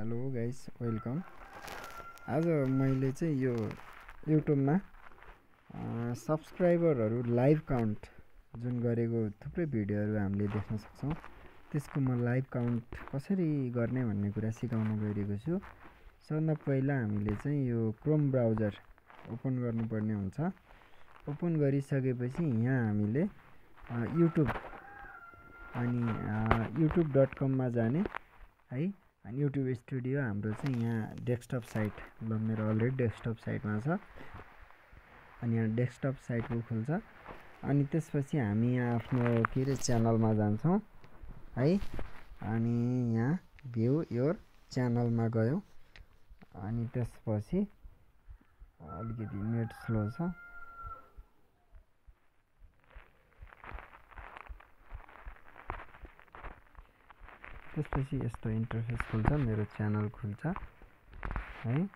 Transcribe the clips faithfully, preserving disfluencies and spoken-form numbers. Hello guys welcome. आज मैले चाहिँ यो युट्युबमा सब्सक्राइबरहरु लाइभ काउन्ट जुन गरेको थुप्रै भिडियोहरु हामीले देख्न सक्छौं, त्यसको म लाइभ काउन्ट कसरी गर्ने भन्ने कुरा सिकाउन गइरहेको छु। सबभन्दा पहिला हामीले चाहिँ यो क्रोम ब्राउजर ओपन गर्नुपर्ने हुन्छ। ओपन गरिसकेपछि यहाँ हामीले युट्युब अनि युट्युब डट कम मा जाने है, अनि YouTube Studio हाम्रो चाहिँ यहाँ डेस्कटप साइट, ल मेरो अलरेडी डेस्कटप साइटमा छ। अनि यहाँ डेस्कटप साइटको खुल्छ, अनि त्यसपछि हामी यहाँ आफ्नो के रे च्यानलमा जान्छौं है, अनि यहाँ भ्यू योर च्यानलमा गयो। अनि त्यसपछि अलिकति नेट स्लो छ, त्यसपछि यस्तो इन्टरफेस खुल्छ, मेरो च्यानल खुल्छ है।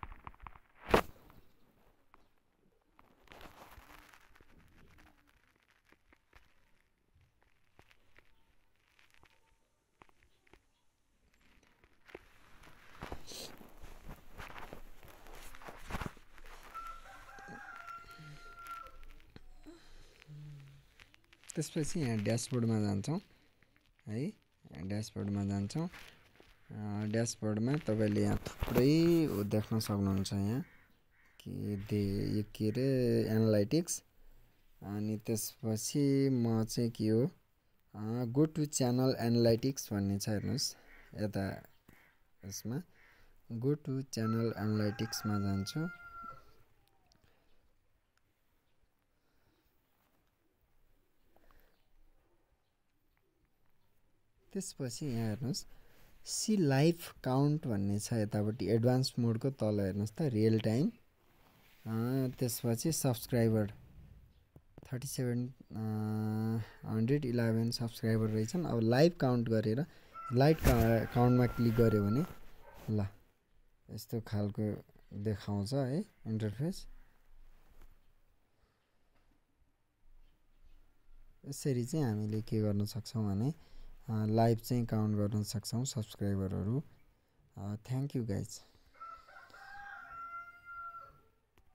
त्यसपछि यहाँ ड्यासबोर्डमा जान्छौँ है, ड्यासबोर्डमा जान्छौँ। ड्यासबोर्डमा तपाईले यहाँ थुप्रै देख्न सक्नुहुन्छ, यहाँ के दे यो के रे एनालाइटिक्स। अनि त्यसपछि म चाहिँ के हो गो टु च्यानल एनालाइटिक्स भन्ने छ, हेर्नुस् यता यसमा गो टु च्यानल एनालाइटिक्समा जान्छु। त्यसपछि यहाँ हेर्नुस् सी लाइभ काउन्ट भन्ने छ यतापट्टि एडभान्स मोडको तल, हेर्नुस् त रियल टाइम। त्यसपछि subscriber thirty seven hundred eleven subscriber रहेछन्। अब लाइभ काउन्ट गरेर लाइभ काउन्टमा क्लिक गऱ्यो भने ल यस्तो खालको देखाउँछ है इन्टरफेस। यसरी चाहिँ हामीले के गर्न सक्छौँ भने लाइभ चाहिँ काउन्ट गर्न सक्छौं सब्सक्राइबरहरु। Thank you guys.